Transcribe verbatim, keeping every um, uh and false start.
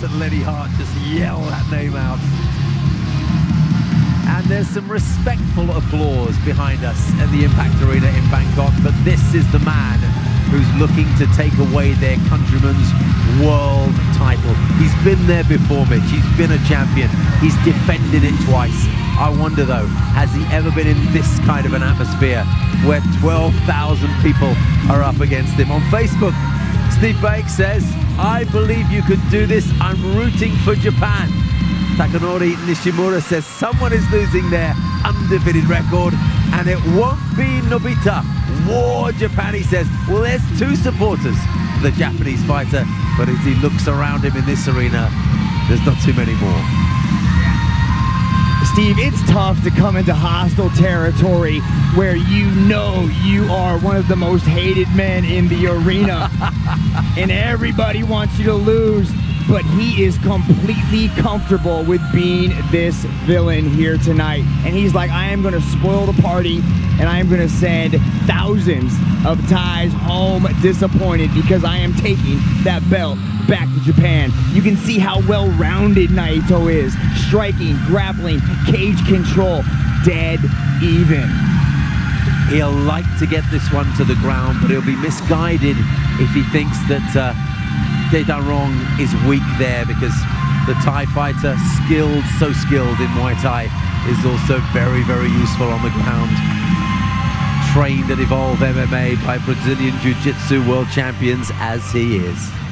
Bakes and Lenny Hart just yell that name out. And there's some respectful applause behind us at the Impact Arena in Bangkok, but this is the man who's looking to take away their countrymen's world title. He's been there before, Mitch. He's been a champion. He's defended it twice. I wonder, though, has he ever been in this kind of an atmosphere where twelve thousand people are up against him? On Facebook, Steve Bakes says, "I believe you could do this. I'm rooting for Japan." Takanori Nishimura says, "Someone is losing their undefeated record, and it won't be Nobita. War Japan," he says. Well, there's two supporters for the Japanese fighter, but as he looks around him in this arena, there's not too many more. Steve, it's tough to come into hostile territory where you know you are one of the most hated men in the arena, and everybody wants you to lose. But he is completely comfortable with being this villain here tonight. And he's like, I am gonna spoil the party, and I am gonna send thousands of Thais home disappointed because I am taking that belt back to Japan. You can see how well-rounded Naito is. Striking, grappling, cage control, dead even. He'll like to get this one to the ground, but he'll be misguided if he thinks that uh, Dejdamrong is weak there, because the Thai fighter, skilled, so skilled in Muay Thai, is also very, very useful on the ground. Trained at Evolve M M A by Brazilian Jiu-Jitsu world champions as he is.